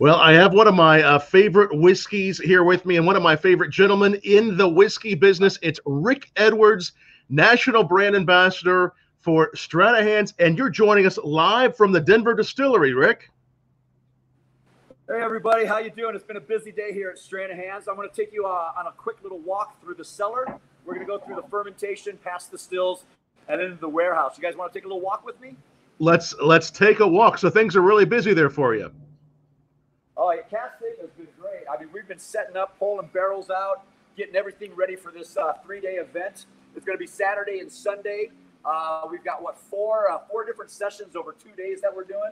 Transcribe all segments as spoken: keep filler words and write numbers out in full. Well, I have one of my uh, favorite whiskeys here with me, and one of my favorite gentlemen in the whiskey business. It's Rick Edwards, National Brand Ambassador for Stranahan's, and you're joining us live from the Denver Distillery, Rick. Hey, everybody. How you doing? It's been a busy day here at Stranahan's. I'm going to take you uh, on a quick little walk through the cellar. We're going to go through the fermentation, past the stills, and into the warehouse. You guys want to take a little walk with me? Let's, let's take a walk. So things are really busy there for you. Oh, yeah, Cask Thief has been great. I mean, we've been setting up, pulling barrels out, getting everything ready for this uh, three-day event. It's going to be Saturday and Sunday. Uh, we've got, what, four uh, four different sessions over two days that we're doing.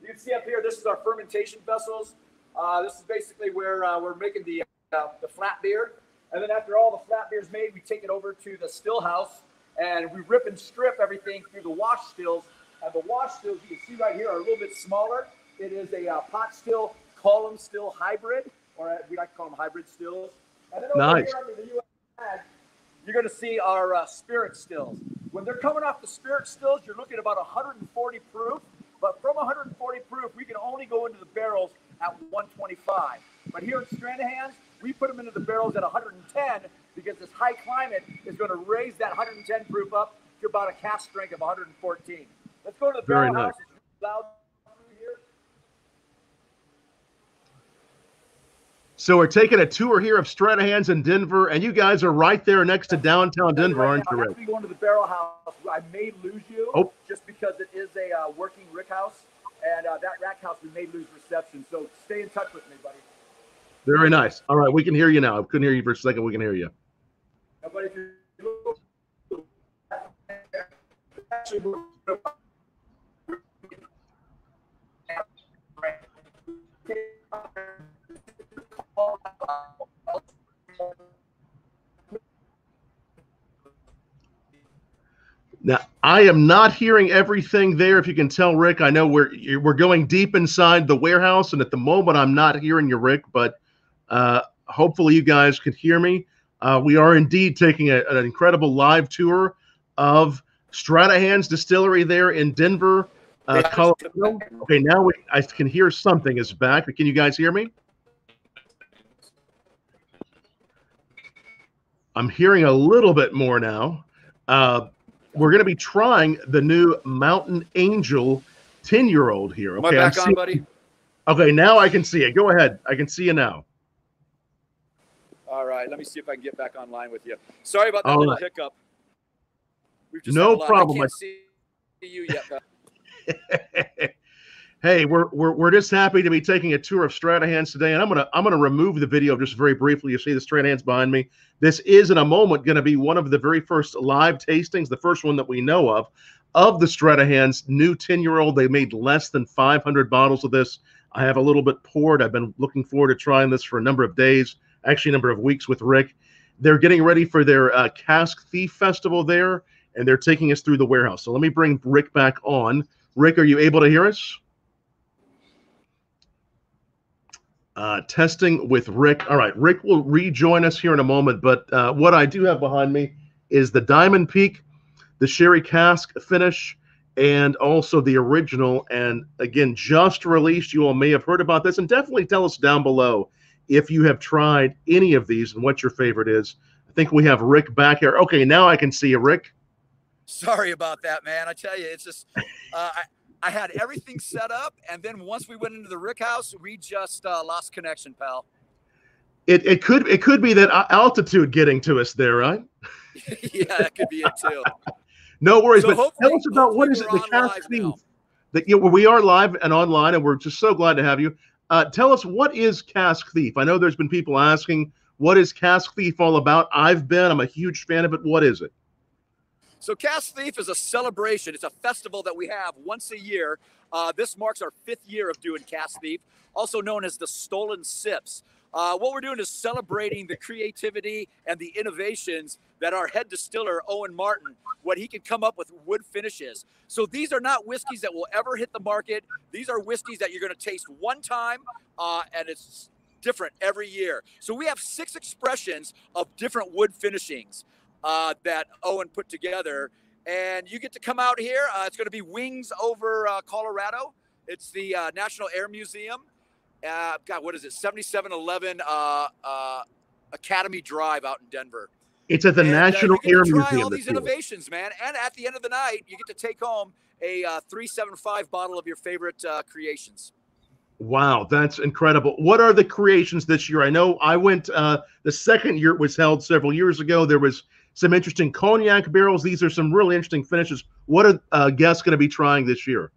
You can see up here, this is our fermentation vessels. Uh, this is basically where uh, we're making the, uh, the flat beer. And then after all the flat beer is made, we take it over to the still house, and we rip and strip everything through the wash stills. And the wash stills, you can see right here, are a little bit smaller. It is a uh, pot still, column still hybrid, or we like to call them hybrid stills. And then over nice. Here under the U S flag, you're going to see our uh, spirit stills. When they're coming off the spirit stills, you're looking at about one hundred forty proof. But from one hundred forty proof, we can only go into the barrels at one twenty-five. But here at Stranahan's, we put them into the barrels at one hundred ten because this high climate is going to raise that one hundred ten proof up to about a cask strength of one hundred fourteen. Let's go to the barrel house. It's loud through here. So we're taking a tour here of Stranahan's in Denver, and you guys are right there next to downtown Denver, right aren't now, you, Rick? I'm actually going to the barrel house. I may lose you oh. just because it is a uh, working Rick house, and uh, that rack house, we may lose reception. So stay in touch with me, buddy. Very nice. All right, we can hear you now. I couldn't hear you for a second. We can hear you. Nobody can actually now, I am not hearing everything there. If you can tell, Rick, I know we're we're going deep inside the warehouse, and at the moment, I'm not hearing you, Rick. But uh, hopefully, you guys could hear me. Uh, we are indeed taking a, an incredible live tour of Stranahan's Distillery there in Denver, uh, Colorado. Okay, now we, I can hear something is back. Can you guys hear me? I'm hearing a little bit more now. Uh, We're going to be trying the new Mountain Angel ten-year-old here. Okay, am I back on, buddy? Okay, now I can see it. Go ahead. I can see you now. All right. Let me see if I can get back online with you. Sorry about that little hiccup. We've just no problem. I can't see you yet. Hey, we're we're we're just happy to be taking a tour of Stranahan's today, and I'm gonna I'm gonna remove the video just very briefly. You see the Stranahan's behind me. This is in a moment going to be one of the very first live tastings, the first one that we know of, of the Stranahan's new ten-year-old. They made less than five hundred bottles of this. I have a little bit poured. I've been looking forward to trying this for a number of days, actually a number of weeks with Rick. They're getting ready for their uh, Cask Thief Festival there, and they're taking us through the warehouse. So let me bring Rick back on. Rick, are you able to hear us? Uh, testing with Rick. All right, Rick will rejoin us here in a moment, but uh, what I do have behind me is the Diamond Peak, the sherry cask finish, and also the original, and again, just released. You all may have heard about this, and definitely tell us down below if you have tried any of these and what your favorite is. I think we have Rick back here. Okay, now I can see you, Rick. Sorry about that, man. I tell you, it's just... Uh, I I had everything set up, and then once we went into the Rick house, we just uh, lost connection, pal. It it could it could be that altitude getting to us there, right? Yeah, that could be it too. No worries, so but tell us about what is it, the Cask Thief? That you know, we are live and online, and we're just so glad to have you. Uh, tell us, what is Cask Thief? I know there's been people asking, what is Cask Thief all about? I've been, I'm a huge fan of it. What is it? So Cask Thief is a celebration. It's a festival that we have once a year. Uh, this marks our fifth year of doing Cask Thief, also known as the Stolen Sips. Uh, what we're doing is celebrating the creativity and the innovations that our head distiller, Owen Martin, what he can come up with wood finishes. So these are not whiskeys that will ever hit the market. These are whiskeys that you're going to taste one time, uh, and it's different every year. So we have six expressions of different wood finishings Uh, that Owen put together, and you get to come out here. Uh, it's going to be Wings Over uh, Colorado. It's the uh, National Air Museum, uh, God, what is it? seventy-seven eleven uh, uh, Academy Drive out in Denver. It's at the and, National uh, Air Museum. You can try all these innovations, man. And at the end of the night, you get to take home a uh, three seventy-five bottle of your favorite uh, creations. Wow, that's incredible. What are the creations this year? I know I went uh, the second year it was held several years ago. There was some interesting cognac barrels. These are some really interesting finishes. What are uh, guests going to be trying this year?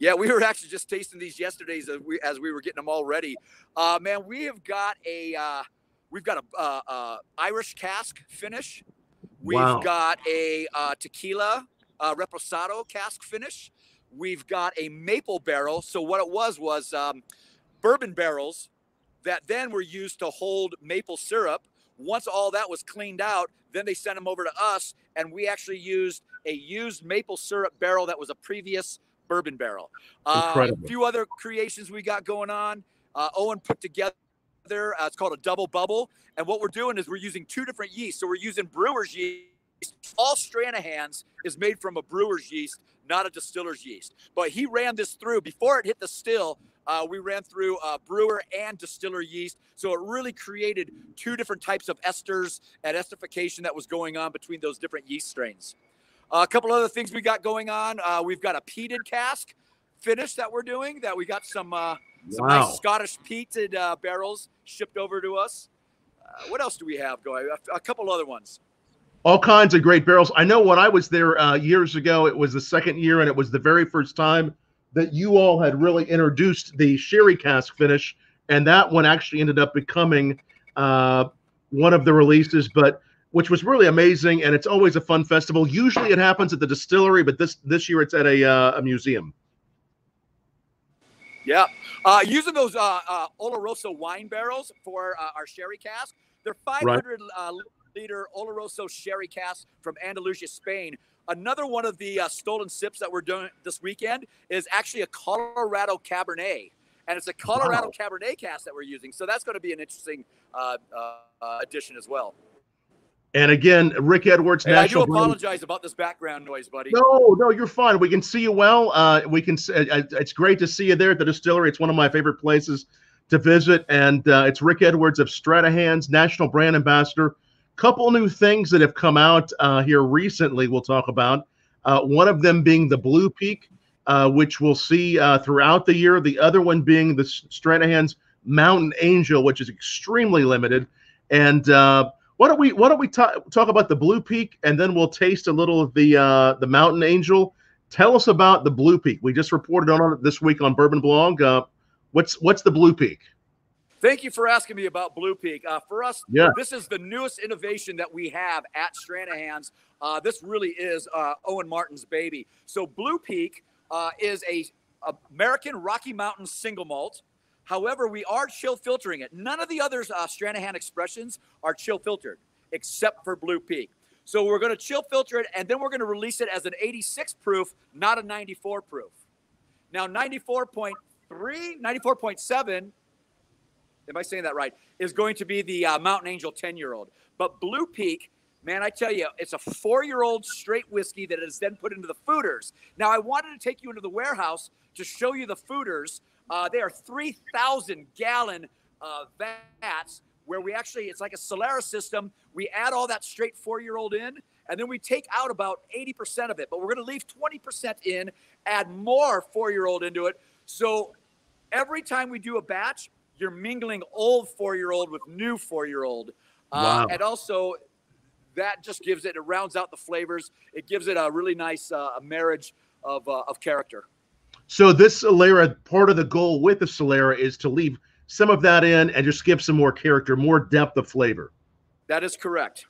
Yeah, we were actually just tasting these yesterday as we, as we were getting them all ready. Uh, man, we have got a uh, we've got a uh, uh, Irish cask finish. We've wow. got a uh, tequila uh, reposado cask finish. We've got a maple barrel. So what it was was um, bourbon barrels that then were used to hold maple syrup. Once all that was cleaned out, then they sent them over to us, and we actually used a used maple syrup barrel that was a previous bourbon barrel. Uh, a few other creations we got going on. Uh, Owen put together, uh, it's called a double bubble. And what we're doing is we're using two different yeasts. So we're using brewer's yeast. All Stranahan's is made from a brewer's yeast, not a distiller's yeast. But he ran this through. Before it hit the still, uh, we ran through uh, brewer and distiller yeast. So it really created two different types of esters and esterification that was going on between those different yeast strains. Uh, a couple other things we got going on. Uh, we've got a peated cask finish that we're doing, that we got some, uh, some wow. nice Scottish peated uh, barrels shipped over to us. Uh, what else do we have going? A, a couple other ones. All kinds of great barrels. I know when I was there uh, years ago, it was the second year, and it was the very first time that you all had really introduced the sherry cask finish, and that one actually ended up becoming uh, one of the releases, but which was really amazing, and it's always a fun festival. Usually it happens at the distillery, but this, this year it's at a, uh, a museum. Yeah. Uh, using those uh, uh, Oloroso wine barrels for uh, our sherry cask, they're five hundred right. uh, liter Oloroso sherry cask from Andalusia, Spain. Another one of the uh, stolen sips that we're doing this weekend is actually a Colorado Cabernet, and it's a Colorado wow. Cabernet cask that we're using. So that's going to be an interesting uh, uh, addition as well. And again, Rick Edwards. Hey, National I do apologize Brewery. About this background noise, buddy. No, no, you're fine. We can see you well. Uh, we can. Uh, it's great to see you there at the distillery. It's one of my favorite places to visit, and uh, it's Rick Edwards of Stranahan's, National Brand Ambassador. Couple new things that have come out uh, here recently we'll talk about. Uh, one of them being the Blue Peak, uh, which we'll see uh, throughout the year. The other one being the Stranahan's Mountain Angel, which is extremely limited. And uh, why don't we why don't we talk talk about the Blue Peak, and then we'll taste a little of the uh, the Mountain Angel. Tell us about the Blue Peak. We just reported on it this week on Bourbon Blog. Uh, what's what's the Blue Peak? Thank you for asking me about Blue Peak. Uh, for us, yeah. this is the newest innovation that we have at Stranahan's. Uh, this really is uh, Owen Martin's baby. So Blue Peak uh, is a, a American Rocky Mountain single malt. However, we are chill filtering it. None of the other uh, Stranahan expressions are chill filtered, except for Blue Peak. So we're going to chill filter it, and then we're going to release it as an eighty-six proof, not a ninety-four proof. Now, ninety-four point three, ninety-four point seven, am I saying that right, is going to be the uh, Mountain Angel ten-year-old. But Blue Peak, man, I tell you, it's a four-year-old straight whiskey that is then put into the fooders. Now, I wanted to take you into the warehouse to show you the fooders. Uh, they are three thousand gallon uh, vats where we actually, it's like a Solaris system. We add all that straight four-year-old in, and then we take out about eighty percent of it. But we're going to leave twenty percent in, add more four-year-old into it. So every time we do a batch, you're mingling old four-year-old with new four-year-old. Wow. Uh, and also, that just gives it, it rounds out the flavors. It gives it a really nice uh, marriage of, uh, of character. So this Solera, part of the goal with the Solera is to leave some of that in and just give some more character, more depth of flavor. That is correct.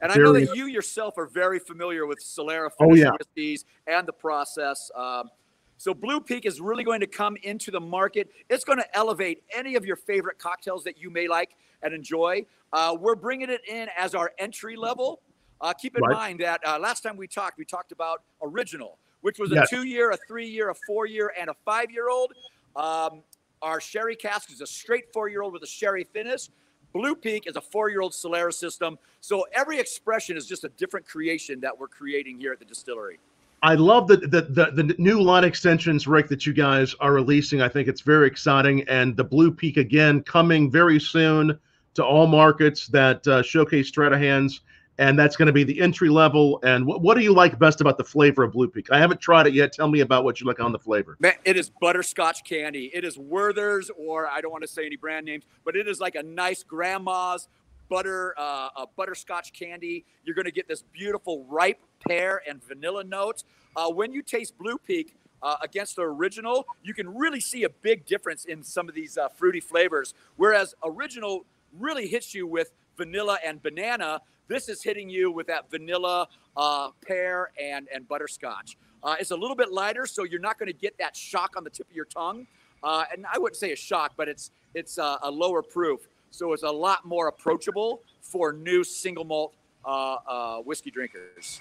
And there I know that you yourself are very familiar with Solera finished whiskeys oh, yeah. and the process. Um, So Blue Peak is really going to come into the market. It's going to elevate any of your favorite cocktails that you may like and enjoy. Uh, we're bringing it in as our entry level. Uh, keep in right. mind that uh, last time we talked, we talked about Original, which was yes. a two-year, a three-year, a four-year, and a five-year-old. Um, our sherry cask is a straight four-year-old with a sherry finish. Blue Peak is a four-year-old Solera system. So every expression is just a different creation that we're creating here at the distillery. I love the, the, the, the new line extensions, Rick, that you guys are releasing. I think it's very exciting. And the Blue Peak, again, coming very soon to all markets that uh, showcase Stranahan's. And that's going to be the entry level. And what, what do you like best about the flavor of Blue Peak? I haven't tried it yet. Tell me about what you like on the flavor. Man, it is butterscotch candy. It is Werther's, or I don't want to say any brand names, but it is like a nice grandma's butter, uh, a butterscotch candy. You're going to get this beautiful ripe pear and vanilla notes. Uh, when you taste Blue Peak uh, against the original, you can really see a big difference in some of these uh, fruity flavors. Whereas original really hits you with vanilla and banana, this is hitting you with that vanilla, uh, pear, and, and butterscotch. Uh, it's a little bit lighter, so you're not going to get that shock on the tip of your tongue. Uh, and I wouldn't say a shock, but it's it's uh, a lower proof. So it's a lot more approachable for new single malt uh, uh, whiskey drinkers.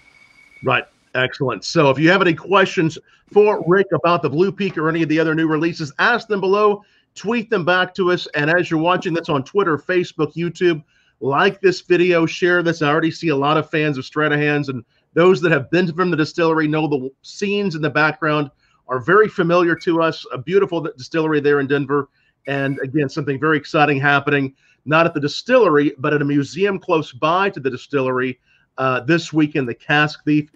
Right. Excellent. So if you have any questions for Rick about the Blue Peak or any of the other new releases, ask them below, tweet them back to us. And as you're watching this on Twitter, Facebook, YouTube, like this video, share this. I already see a lot of fans of Stranahan's, and those that have been from the distillery know the scenes in the background are very familiar to us. A beautiful distillery there in Denver. And again, something very exciting happening, not at the distillery, but at a museum close by to the distillery uh, this weekend, the Cask Thief.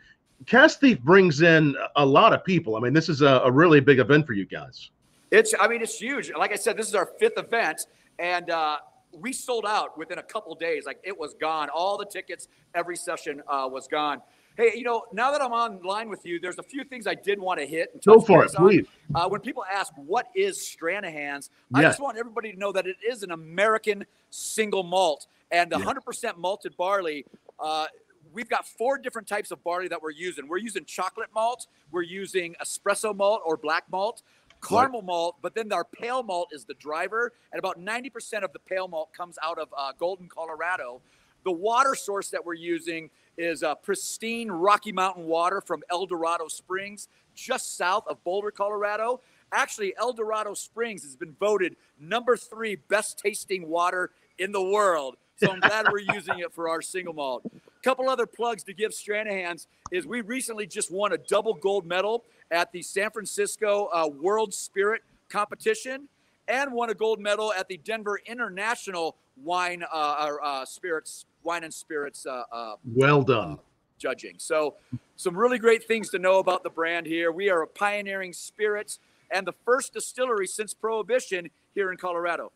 Cask Thief brings in a lot of people. I mean, this is a, a really big event for you guys. It's, I mean, it's huge. Like I said, this is our fifth event, and uh, we sold out within a couple days. Like, it was gone. All the tickets, every session uh, was gone. Hey, you know, now that I'm online with you, there's a few things I did want to hit. And go for it, on. please. Uh, when people ask, what is Stranahan's? I yes. just want everybody to know that it is an American single malt. And the yes. one hundred percent malted barley, uh, we've got four different types of barley that we're using. We're using chocolate malt. We're using espresso malt or black malt. Caramel malt, but then our pale malt is the driver, and about ninety percent of the pale malt comes out of uh, Golden, Colorado. The water source that we're using is uh, pristine Rocky Mountain water from El Dorado Springs, just south of Boulder, Colorado. Actually, El Dorado Springs has been voted number three best tasting water in the world. So I'm glad we're using it for our single malt. A couple other plugs to give Stranahan's is we recently just won a double gold medal at the San Francisco uh, World Spirit Competition, and won a gold medal at the Denver International Wine uh, uh, Spirits Wine and Spirits. Uh, uh, well done. Uh, judging. So some really great things to know about the brand here. We are a pioneering spirits and the first distillery since Prohibition here in Colorado.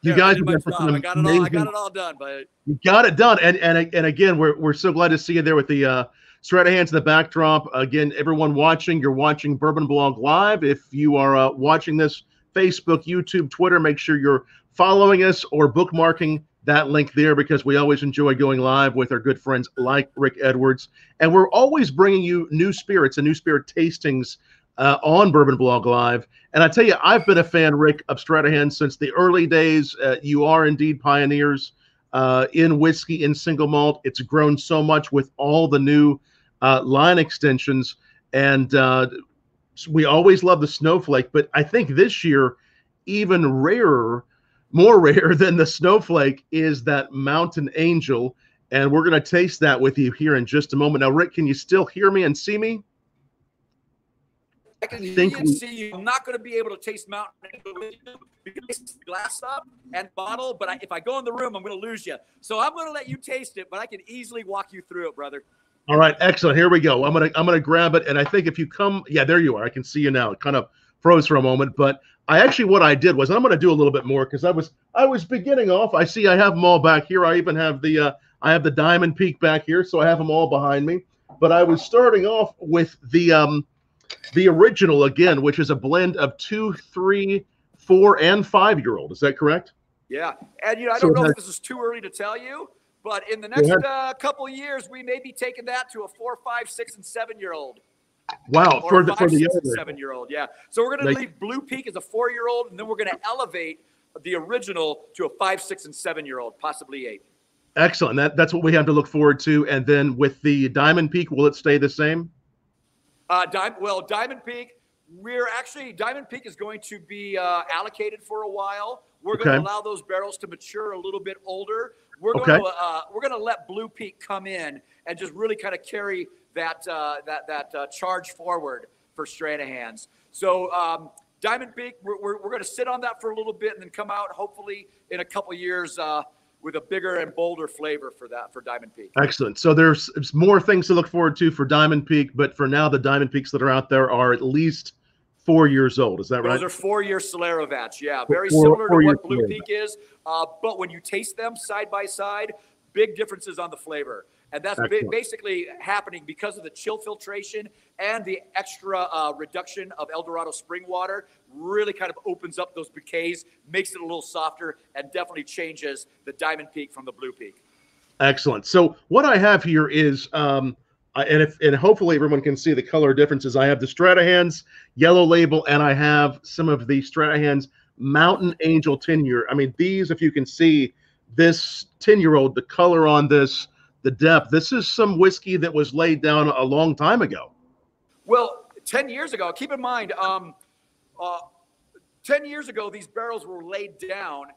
You yeah, guys have done some I, got it all, I got it all done, but you got it done. And and and again, we're we're so glad to see you there with the uh Stranahan's in the backdrop. Again, everyone watching, you're watching Bourbon Blog Live. If you are uh, watching this, Facebook, YouTube, Twitter, make sure you're following us or bookmarking that link there, because we always enjoy going live with our good friends like Rick Edwards. And we're always bringing you new spirits and new spirit tastings Uh, on Bourbon Blog Live. And I tell you, I've been a fan, Rick, of Stranahan's since the early days. Uh, you are indeed pioneers uh, in whiskey, in single malt. It's grown so much with all the new uh, line extensions. And uh, we always love the Snowflake, but I think this year, even rarer, more rare than the Snowflake is that Mountain Angel. And we're going to taste that with you here in just a moment. Now, Rick, can you still hear me and see me? I can hear you and see you. I'm not going to be able to taste Mountain Angel with you because it's glassed up and bottle, but I, if I go in the room, I'm going to lose you. So I'm going to let you taste it, but I can easily walk you through it, brother. All right, excellent. Here we go. I'm going to I'm going to grab it, and I think if you come – yeah, there you are. I can see you now. It kind of froze for a moment, but I actually – what I did was I'm going to do a little bit more because I was I was beginning off. I see I have them all back here. I even have the uh, I have the Diamond Peak back here, so I have them all behind me. But I was starting off with the um, – the original, again, which is a blend of two, three, four, and five-year-old. Is that correct? Yeah. And, you know, I don't so know if this is too early to tell you, but in the next uh, couple of years, we may be taking that to a four, five, six, and seven-year-old. Wow. Or for the, five, for the six, and seven-year-old, yeah. So we're going to leave Blue Peak as a four-year-old, and then we're going to elevate the original to a five, six, and seven-year-old, possibly eight. Excellent. That, that's what we have to look forward to. And then with the Diamond Peak, will it stay the same? Uh, Di well, Diamond Peak, we're actually, Diamond Peak is going to be uh, allocated for a while. We're okay. going to allow those barrels to mature a little bit older. We're okay. going to uh, we're going to let Blue Peak come in and just really kind of carry that uh, that that uh, charge forward for Stranahan's. So um, Diamond Peak, we're, we're, we're going to sit on that for a little bit and then come out hopefully in a couple years uh, with a bigger and bolder flavor for that, for Diamond Peak. Excellent. So there's more things to look forward to for Diamond Peak, but for now the Diamond Peaks that are out there are at least four years old. Is that right? Those are four-year Solera vats. Yeah, very four, similar four to what Blue Peak is, uh, but when you taste them side by side, big differences on the flavor. And that's Excellent. basically happening because of the chill filtration and the extra uh, reduction of El Dorado spring water. Really kind of opens up those bouquets, makes it a little softer, and definitely changes the Diamond Peak from the Blue Peak. Excellent. So what I have here is... Um, Uh, and if and hopefully everyone can see the color differences. I have the Stranahan's Yellow Label, and I have some of the Stranahan's Mountain Angel ten-year. I mean, these, if you can see, this ten-year-old, the color on this, the depth, this is some whiskey that was laid down a long time ago. Well, ten years ago, keep in mind, um, uh, ten years ago, these barrels were laid down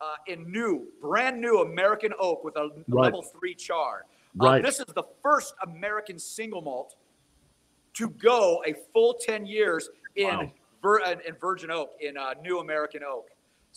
uh, in new, brand new American oak with a right. level three char. Right. Uh, this is the first American single malt to go a full ten years in, wow. vir in virgin oak, in uh, new American oak.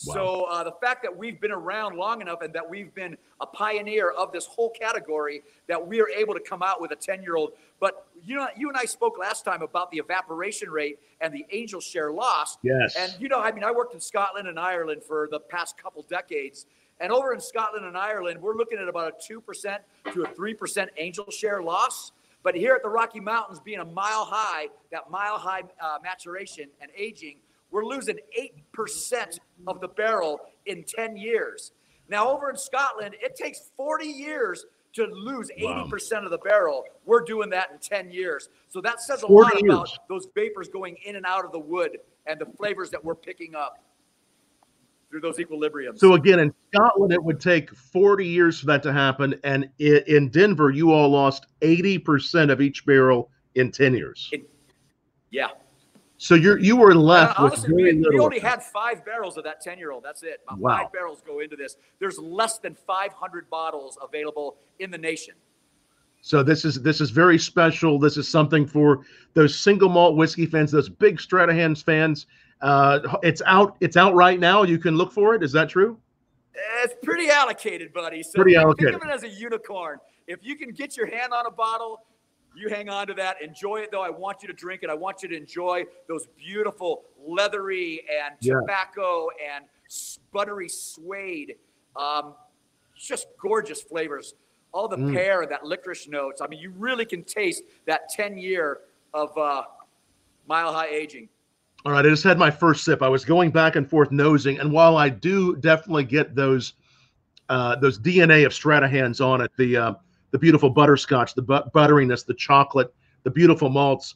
Wow. So uh, the fact that we've been around long enough and that we've been a pioneer of this whole category, that we are able to come out with a ten-year-old. But you know, you and I spoke last time about the evaporation rate and the angel share loss. Yes. And, you know, I mean, I worked in Scotland and Ireland for the past couple decades. And over in Scotland and Ireland, we're looking at about a two percent to a three percent angel share loss. But here at the Rocky Mountains, being a mile high, that mile high uh, maturation and aging, we're losing eight percent of the barrel in ten years. Now, over in Scotland, it takes forty years to lose eighty percent wow. of the barrel. We're doing that in ten years. So that says a lot years. about those vapors going in and out of the wood and the flavors that we're picking up through those equilibriums. So again, in Scotland, it would take forty years for that to happen. And in Denver, you all lost eighty percent of each barrel in ten years. It, yeah. So you're, you were left uh, with honestly, very we, little. We only had five barrels of that ten-year-old. That's it. About wow. Five barrels go into this. There's less than five hundred bottles available in the nation. So this is this is very special. This is something for those single malt whiskey fans, those big Stranahan's fans. Uh, it's out. It's out right now. You can look for it. Is that true? It's pretty allocated, buddy. So pretty allocated. Think of it as a unicorn. If you can get your hand on a bottle, you hang on to that. Enjoy it, though. I want you to drink it. I want you to enjoy those beautiful leathery and tobacco yeah. and buttery suede, um, just gorgeous flavors. All the mm. pear, that licorice notes. I mean, you really can taste that ten year of uh, mile high aging. All right, I just had my first sip. I was going back and forth nosing, and while I do definitely get those uh, those D N A of Stranahan's on it, the uh, the beautiful butterscotch, the but butteriness, the chocolate, the beautiful malts,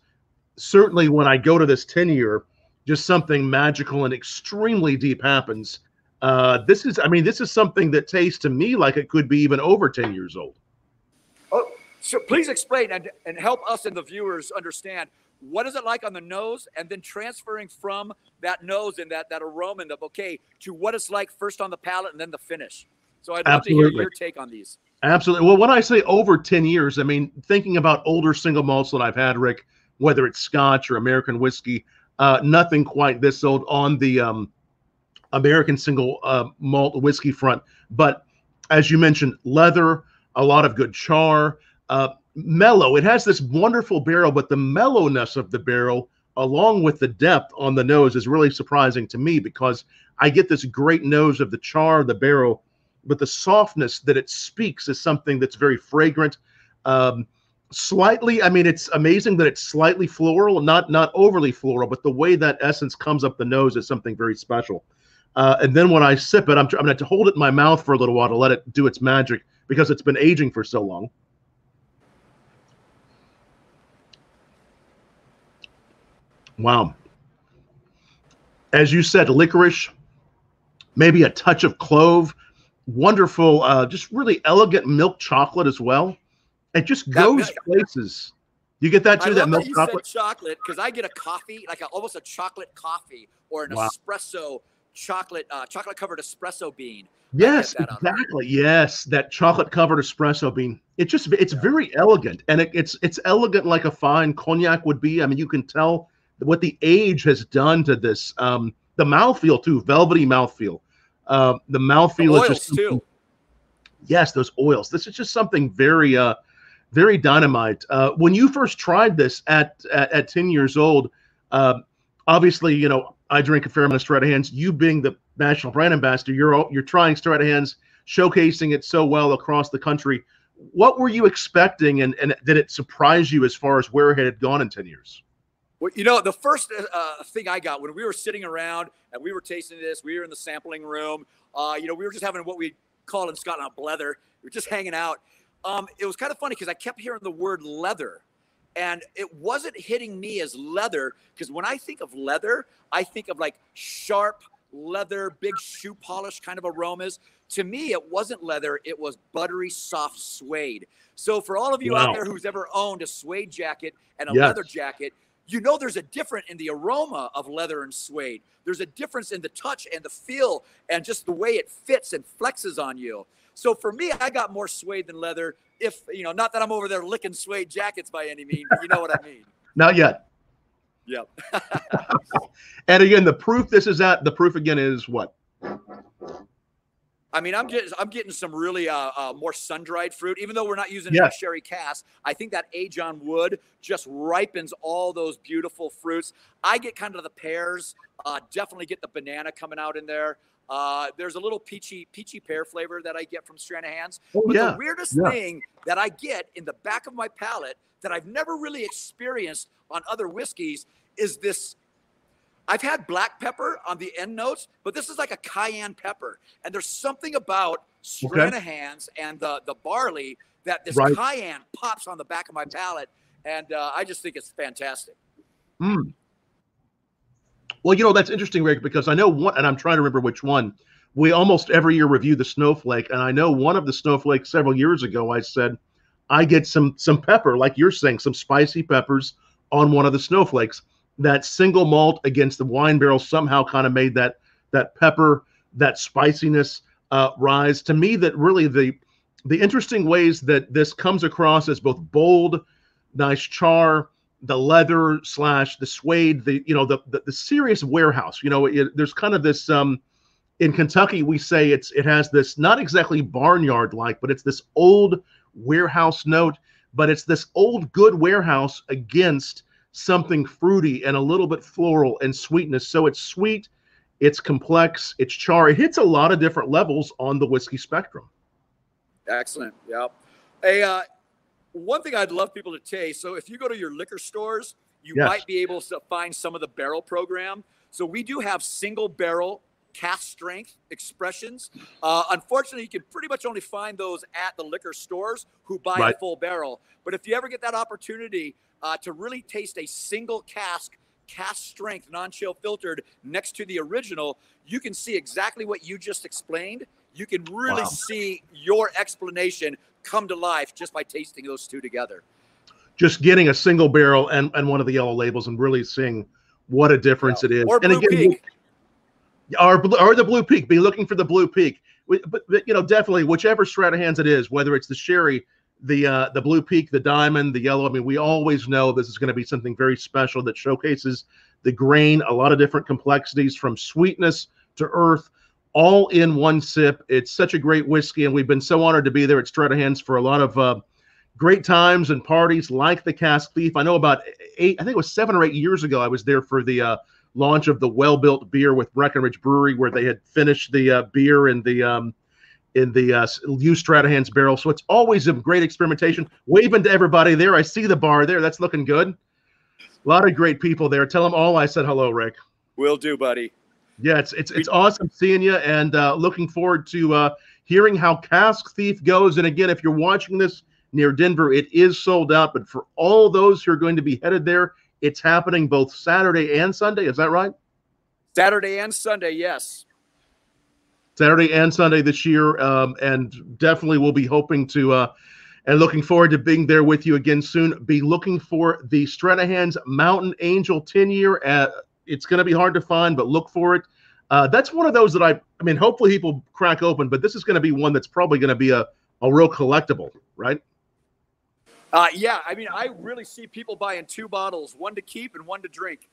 certainly when I go to this ten year, just something magical and extremely deep happens. Uh, this is, I mean, this is something that tastes to me like it could be even over ten years old. Oh, so please explain and, and help us and the viewers understand. What is it like on the nose, and then transferring from that nose and that, that aroma and the bouquet to what it's like first on the palate and then the finish? So I'd love Absolutely. to hear your take on these. Absolutely. Well, when I say over ten years, I mean, thinking about older single malts that I've had, Rick, whether it's Scotch or American whiskey, uh, nothing quite this old on the um, American single uh, malt whiskey front. But as you mentioned, leather, a lot of good char, uh, mellow. It has this wonderful barrel, but the mellowness of the barrel along with the depth on the nose is really surprising to me, because I get this great nose of the char, the barrel, but the softness that it speaks is something that's very fragrant. Um, slightly, I mean, it's amazing that it's slightly floral, not, not overly floral, but the way that essence comes up the nose is something very special. Uh, and then when I sip it, I'm, I'm going to have to hold it in my mouth for a little while to let it do its magic, because it's been aging for so long. Wow. As you said, licorice, maybe a touch of clove, wonderful, uh, just really elegant milk chocolate as well. It just goes that, places. You get that too, I that milk that you chocolate? Said chocolate, because I get a coffee, like a, almost a chocolate coffee or an wow. espresso chocolate uh, chocolate covered espresso bean. Yes, that exactly. Yes, that chocolate covered espresso bean. It just it's yeah. very elegant, and it, it's it's elegant like a fine cognac would be. I mean, you can tell what the age has done to this. Um, the mouthfeel too, velvety mouthfeel. Uh, the mouthfeel is just too. Yes, those oils. This is just something very uh, very dynamite. Uh, when you first tried this at at, at ten years old, uh, obviously, you know, I drink a fair amount of Stranahan's. You being the national brand ambassador, you're you're trying Stranahan's, showcasing it so well across the country. What were you expecting, and, and did it surprise you as far as where it had gone in ten years? Well, you know, the first uh, thing I got when we were sitting around and we were tasting this, we were in the sampling room. Uh, you know, we were just having what we call in Scotland a blether. We were just hanging out. Um, it was kind of funny because I kept hearing the word leather. And it wasn't hitting me as leather, because when I think of leather, I think of like sharp leather, big shoe polish kind of aromas. To me, it wasn't leather. It was buttery, soft suede. So for all of you wow. out there who's ever owned a suede jacket and a yes. leather jacket, you know there's a difference in the aroma of leather and suede. There's a difference in the touch and the feel and just the way it fits and flexes on you. So for me, I got more suede than leather. If, you know, not that I'm over there licking suede jackets by any means, but you know what I mean. Not yet. Yep. And again, the proof this is at, the proof again is what? I mean, I'm just, I'm getting some really uh, uh, more sun-dried fruit, even though we're not using yes. sherry cask. I think that age on wood just ripens all those beautiful fruits. I get kind of the pears, uh, definitely get the banana coming out in there. Uh, there's a little peachy, peachy pear flavor that I get from Stranahan's. Oh, but yeah. the weirdest yeah. thing that I get in the back of my palate that I've never really experienced on other whiskeys is this. I've had black pepper on the end notes, but this is like a cayenne pepper. And there's something about Stranahan's okay. and the, the barley that this right. cayenne pops on the back of my palate. And uh, I just think it's fantastic. Mm. Well, you know, that's interesting, Rick, because I know one, and I'm trying to remember which one. We almost every year review the Snowflake, and I know one of the Snowflakes several years ago, I said, I get some some pepper, like you're saying, some spicy peppers on one of the Snowflakes. That single malt against the wine barrel somehow kind of made that that pepper, that spiciness uh, rise. To me, that really the the interesting ways that this comes across as both bold, nice char, the leather slash the suede, the, you know, the, the, the serious warehouse, you know, it, there's kind of this, um, in Kentucky, we say it's, it has this, not exactly barnyard like, but it's this old warehouse note, but it's this old good warehouse against something fruity and a little bit floral and sweetness. So it's sweet, it's complex, it's char. It hits a lot of different levels on the whiskey spectrum. Excellent. Yep. Hey, uh, one thing I'd love people to taste, so if you go to your liquor stores, you yes. might be able to find some of the barrel program. So we do have single barrel cask strength expressions. Uh, unfortunately, you can pretty much only find those at the liquor stores who buy right. a full barrel. But if you ever get that opportunity uh, to really taste a single cask, cask strength, non-chill filtered next to the original, you can see exactly what you just explained. You can really wow. see your explanation come to life just by tasting those two together. Just getting a single barrel and, and one of the yellow labels and really seeing what a difference wow. it is. Or and Blue again, Peak. Or, or the Blue Peak. Be looking for the Blue Peak. But, but you know, definitely whichever Stranahan's it is, whether it's the sherry, the uh, the Blue Peak, the Diamond, the yellow. I mean, we always know this is going to be something very special that showcases the grain, a lot of different complexities from sweetness to earth. All in one sip. It's such a great whiskey, and we've been so honored to be there at Stranahan's for a lot of uh, great times and parties like the Cask Thief. I know about eight, I think it was seven or eight years ago, I was there for the uh, launch of the well-built beer with Breckenridge Brewery, where they had finished the uh, beer in the um, in the uh, used Stranahan's barrel. So it's always a great experimentation. Waving to everybody there. I see the bar there. That's looking good. A lot of great people there. Tell them all I said hello, Rick. Will do, buddy. Yeah, it's, it's, it's awesome seeing you, and uh, looking forward to uh, hearing how Cask Thief goes. And again, if you're watching this near Denver, it is sold out. But for all those who are going to be headed there, it's happening both Saturday and Sunday. Is that right? Saturday and Sunday, yes. Saturday and Sunday this year, um, and definitely we'll be hoping to uh, and looking forward to being there with you again soon. Be looking for the Stranahan's Mountain Angel ten-year at. It's going to be hard to find, but look for it. Uh, that's one of those that I, I mean, hopefully people crack open, but this is going to be one that's probably going to be a, a real collectible, right? Uh, yeah. I mean, I really see people buying two bottles, one to keep and one to drink.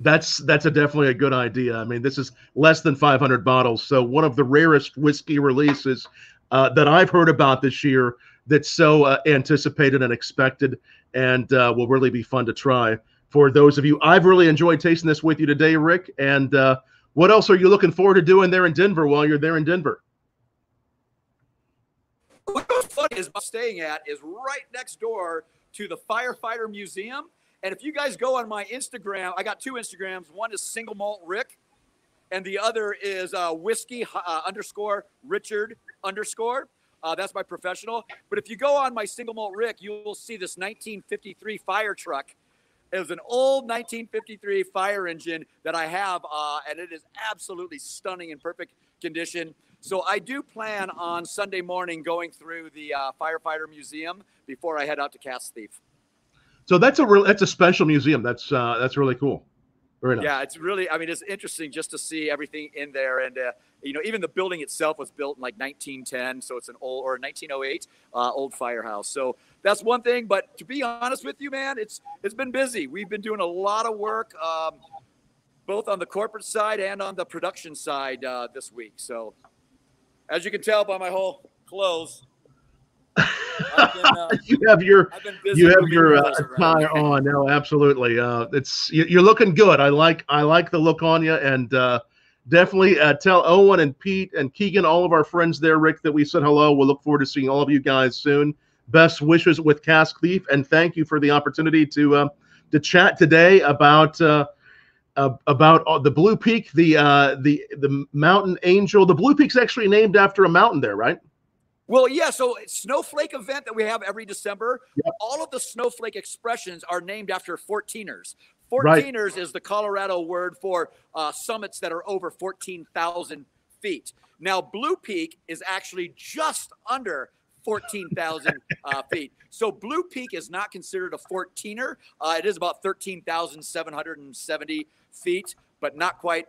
That's, that's a definitely a good idea. I mean, this is less than five hundred bottles. So one of the rarest whiskey releases uh, that I've heard about this year that's so uh, anticipated and expected and uh, will really be fun to try for those of you. I've really enjoyed tasting this with you today, Rick. And, uh, what else are you looking forward to doing there in Denver while you're there in Denver? What's funny is I'm staying at is right next door to the Firefighter Museum. And if you guys go on my Instagram, I got two Instagrams. One is Single Malt Rick, and the other is uh, Whiskey uh, underscore Richard underscore. Uh, that's my professional. But if you go on my Single Malt Rick, you will see this nineteen fifty-three fire truck. It was an old nineteen fifty-three fire engine that I have, uh, and it is absolutely stunning in perfect condition. So I do plan on Sunday morning going through the uh, Firefighter Museum before I head out to Cask Thief. So that's a real, that's a special museum. That's uh, that's really cool. Very nice. Yeah, it's really, I mean, it's interesting just to see everything in there, and uh, you know, even the building itself was built in like nineteen ten, so it's an old, or nineteen oh eight uh, old firehouse. So that's one thing, but to be honest with you, man, it's it's been busy. We've been doing a lot of work, um, both on the corporate side and on the production side uh, this week. So, as you can tell by my whole clothes, I've been, uh, you have your you have your uh, tie on. No, absolutely. Uh, it's you, you're looking good. I like I like the look on you, and uh, definitely uh, tell Owen and Pete and Keegan, all of our friends there, Rick, that we said hello. We'll look forward to seeing all of you guys soon. Best wishes with Cask Thief, and thank you for the opportunity to uh, to chat today about uh, uh, about uh, the Blue Peak, the uh, the the Mountain Angel. The Blue Peak's actually named after a mountain there, right? Well, yeah. So Snowflake event that we have every December, yep. All of the Snowflake expressions are named after fourteeners. fourteeners right. Is the Colorado word for uh, summits that are over fourteen thousand feet. Now, Blue Peak is actually just under fourteen thousand uh, feet. So Blue Peak is not considered a fourteener. Uh, it is about thirteen thousand seven hundred seventy feet, but not quite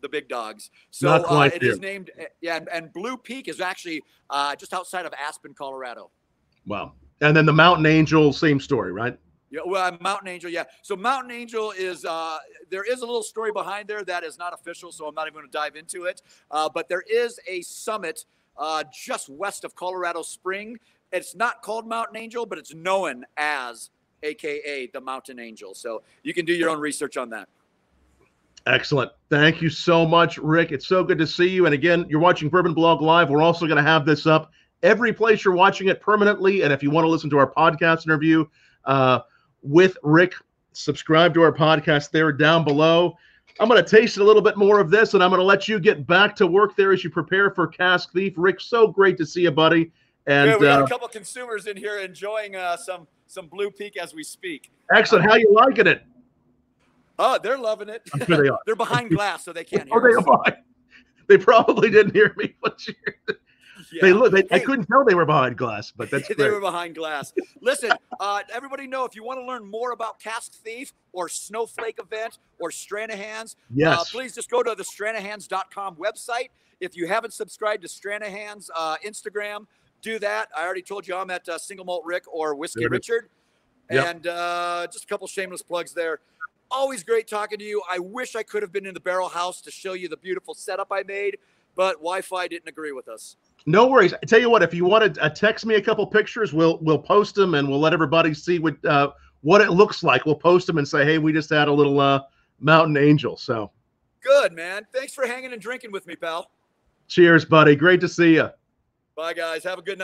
the big dogs. So uh, it is named, yeah, and, and Blue Peak is actually uh, just outside of Aspen, Colorado. Wow. And then the Mountain Angel, same story, right? Yeah, well, Mountain Angel, yeah. So Mountain Angel is, uh, there is a little story behind there that is not official, so I'm not even going to dive into it. Uh, but there is a summit Uh, just west of Colorado Springs. It's not called Mountain Angel, but it's known as, A K A the Mountain Angel. So you can do your own research on that. Excellent. Thank you so much, Rick. It's so good to see you. And again, you're watching Bourbon Blog Live. We're also going to have this up every place you're watching it permanently. And if you want to listen to our podcast interview uh, with Rick, subscribe to our podcast there down below. I'm going to taste a little bit more of this, and I'm going to let you get back to work there as you prepare for Cask Thief. Rick, so great to see you, buddy. And yeah, we got uh, a couple consumers in here enjoying uh, some some Blue Peak as we speak. Excellent. How you liking it? Oh, they're loving it. I'm sure they are. They're behind glass, so they can't hear. Oh, us. They are. They probably didn't hear me. Yeah. They look. They, hey. I couldn't tell they were behind glass, but that's great. They were behind glass. Listen, uh, everybody know if you want to learn more about Cask Thief or Snowflake event or Stranahan's, yes. uh, please just go to the Stranahan's dot com website. If you haven't subscribed to Stranahan's uh, Instagram, do that. I already told you I'm at uh, Single Malt Rick or Whiskey Richard, yep. and uh, just a couple shameless plugs there. Always great talking to you. I wish I could have been in the barrel house to show you the beautiful setup I made, but Wi-Fi didn't agree with us. No worries. I tell you what, if you want to uh, text me a couple pictures, we'll we'll post them and we'll let everybody see what uh, what it looks like. We'll post them and say, hey, we just had a little uh, Mountain Angel. So good, man. Thanks for hanging and drinking with me, pal. Cheers, buddy. Great to see you. Bye, guys. Have a good night.